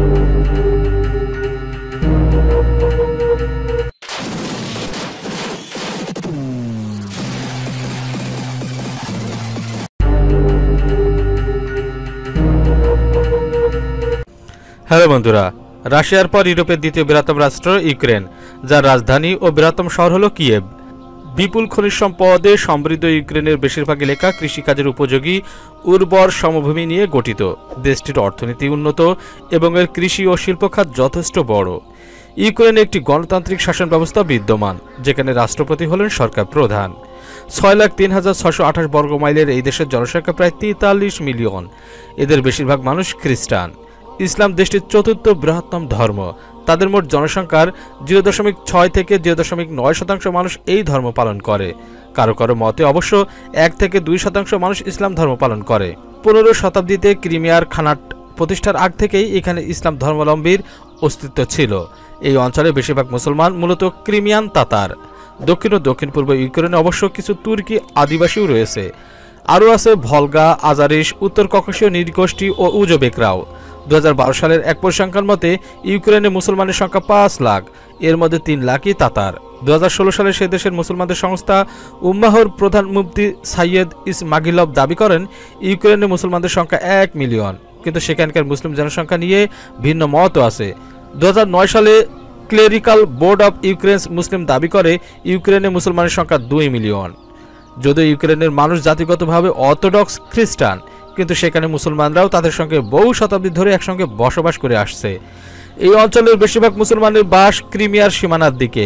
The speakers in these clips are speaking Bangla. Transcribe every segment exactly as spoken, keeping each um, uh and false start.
हेलो बंधुरा, राशियार पर यूरोपे द्वितीय बृहत्तम राष्ट्र यूक्रेन जार राजधानी और बृहत्तम शहर हलो किएव। विपुल खनिज सम्पदे समृद्ध यूक्रेनेर बेशिरभाग एलाका कृषिकाजेर उपयोगी उर्वर समभूमि निये गठित। देशटिर अर्थनीति उन्नत एबं एर कृषि और शिल्प खात यथेष्ट बड़। यूक्रेने एकटी गणतांत्रिक शासन व्यवस्था विद्यमान, जेखाने राष्ट्रपति हलेन सरकार प्रधान। छय लाख तीन हजार छशो आठाश वर्ग माइलेर एई देशेर जनसंख्या प्राय तेताल्लिस मिलियन। एदेर बेशिरभाग मानुष ख्रिस्टान। इस्लाम देशटिर चतुर्थ बृहत्तम धर्म। तादेर मोट जनसंख्यार जीरो दशमिक छय थेके जीरो दशमिक नय शतांश मानुष एई धर्म पालन करे। कारो कारो मते अवश्य एक थेके दुई शतांश मानुष इस्लाम धर्म पालन करे। पंद्रह शताब्दीते क्रिमियार खानाट प्रतिष्ठार आग थेकेई एखाने इस्लाम धर्मावलम्बीर अस्तित्व छिलो। एई अंचले बेशिरभाग मुसलमान, मूलत क्रिमियान तातार। दक्षिण और दक्षिण पूर्व यूक्रेने अवश्य किछु तुर्की आदिवासीओ रयेछे। आरो आछे भलगा, आजारिश, उत्तर ककेशीय नृगोष्ठी और उजबेकराओ। दो हज़ार बारह सालेर एक परिसंख्यान मते यूक्रेने मुसलमानेर संख्या पाँच लाख, एर मध्ये तीन लाखई तातार। दो हज़ार सोलह साले सेई देशेर मुसलमानदेर संस्था उम्माहर प्रधान मुफ्ती सैयद इसमागिलभ दाबी करेन यूक्रेने मुसलमानदेर संख्या एक मिलियन, किन्तु सेखानकार मुसलिम जनसंख्या निये भिन्न मत आछे। दो हज़ार नौ साले clerical board of Ukraine's Muslim दाबी करे यूक्रेने मुसलमानेर संख्या दुई मिलियन। यदि यूक्रेनेर मानुष जातिगतभावे अर्थोडक्स ख्रिस्टान, किन्तु सेखाने मुसलमानराও তাদের সঙ্গে বহু শতাব্দী ধরে একসঙ্গে বসবাস করে আসছে। এই অঞ্চলের বেশিরভাগ মুসলমানের বাস ক্রিমিয়ার সীমানার দিকে।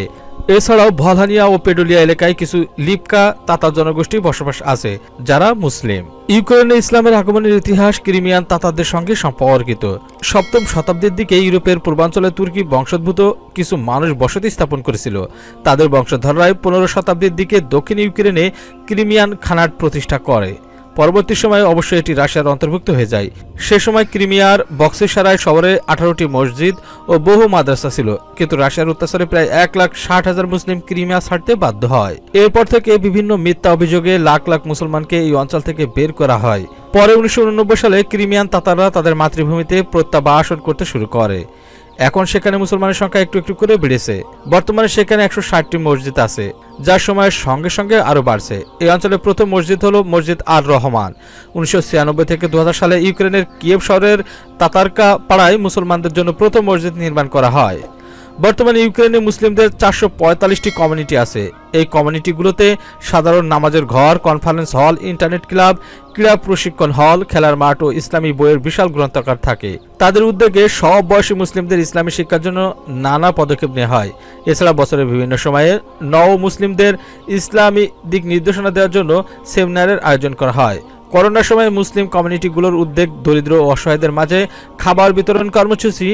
এছাড়াও ভলানিয়া ও পেডুলিয়া এলাকায় কিছু লিপকা তাতার জনগোষ্ঠী বসবাস আছে যারা মুসলিম। ইউক্রেনে ইসলামের আগমনের ইতিহাস ক্রিমিয়ান তাতারদের সঙ্গে সম্পর্কিত। সপ্তম শতাব্দীর দিকে ইউরোপের পূর্বাঞ্চলে তুর্কি বংশোদ্ভূত কিছু মানুষ বসতি স্থাপন করেছিল। তাদের বংশধররাই পনেরো শতাব্দীর দিকে দক্ষিণ ইউক্রেনে ক্রিমিয়ান খানাট প্রতিষ্ঠা করে। পরবর্তী সময়ে অবশ্য এটি রাশিয়ার অন্তর্ভুক্ত হয়ে যায়। সে সময় ক্রিমিয়ার বক্সেসারায় শহরে আঠারোটি মসজিদ ও বহু মাদ্রাসা ছিল, কিন্তু রাশিয়ার অত্যাচারে প্রায় এক লাখ ষাট হাজার মুসলিম ক্রিমিয়া ছাড়তে বাধ্য হয়। এরপর থেকে বিভিন্ন মিথ্যা অভিযোগে লাখ লাখ মুসলমানকে এই অঞ্চল থেকে বের করা হয়। পরে উনিশশো উননব্বই সালে ক্রিমিয়ান তাতাররা তাদের মাতৃভূমিতে প্রত্যাবাসন করতে শুরু করে। এখন সেখানে মুসলমানের সংখ্যা একটু একটু করে বেড়েছে। বর্তমানে সেখানে একশো ষাটটি মসজিদ আছে, যার সময়ের সঙ্গে সঙ্গে আরও বাড়ছে। এই অঞ্চলে প্রথম মসজিদ হলো মসজিদ আর রহমান। উনিশশো ছিয়ানব্বই থেকে দু হাজার সালে ইউক্রেনের কিয়েভ শহরের তাতারকা পাড়ায় মুসলমানদের জন্য প্রথম মসজিদ নির্মাণ করা হয়। বর্তমানে ইউক্রেনে মুসলিমদের চারশো পঁয়তাল্লিশটি কমিউনিটি আছে। এই কমিউনিটিগুলোতে সাধারণ নামাজের ঘর, কনফারেন্স হল, ইন্টারনেট ক্লাব, ক্রীড়া প্রশিক্ষণ হল, খেলার মাঠ ও ইসলামী বইয়ের বিশাল গ্রন্থাগার থাকে। তাদের উদ্যোগে সব বয়সী মুসলিমদের ইসলামী শিক্ষার জন্য নানা পদক্ষেপ নেওয়া হয়। এছাড়া বছরের বিভিন্ন সময়ে নও মুসলিমদের ইসলামী দিক নির্দেশনা দেওয়ার জন্য সেমিনারের আয়োজন করা হয়। করোনার সময় মুসলিম কমিউনিটিগুলোর উদ্যোগ দরিদ্র ও অসহায়দের মাঝে খাবার বিতরণ কর্মসূচি,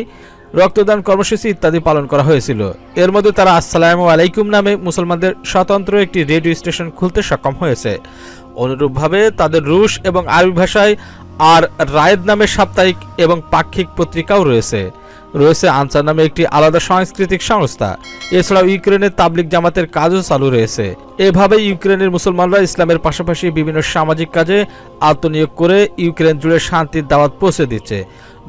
রক্তদান কর্মসূচি ইত্যাদি পালন করা হয়েছিল। এর মধ্যে তারা আসসালামু আলাইকুম নামে মুসলমানদের স্বতন্ত্র একটি রেডিও স্টেশন খুলতে সক্ষম হয়েছে। অনুরূপভাবে তাদের রুশ এবং আরবি ভাষায় আর রায়েদ নামে সাপ্তাহিক এবং পাক্ষিক পত্রিকাও রয়েছে। রয়েছে আনসার নামে একটি আলাদা সাংস্কৃতিক সংস্থা। এছাড়াও ইউক্রেনের তাবলিক জামাতের কাজও চালু রয়েছে। এভাবে ইউক্রেনের মুসলমানরা ইসলামের পাশাপাশি বিভিন্ন সামাজিক কাজে আত্মনিয়োগ করে ইউক্রেন জুড়ে শান্তির দাওয়াত পৌঁছে দিচ্ছে।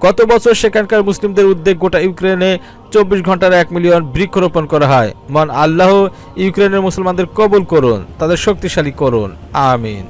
গত বছর সেখানকার মুসলিমদের উদ্যোগ গোটা ইউক্রেনে চব্বিশ ঘন্টার এক মিলিয়ন বৃক্ষরোপণ করা হয়। মহান আল্লাহ ইউক্রেনের মুসলমানদের কবুল করুন, তাদের শক্তিশালী করুন। আমিন।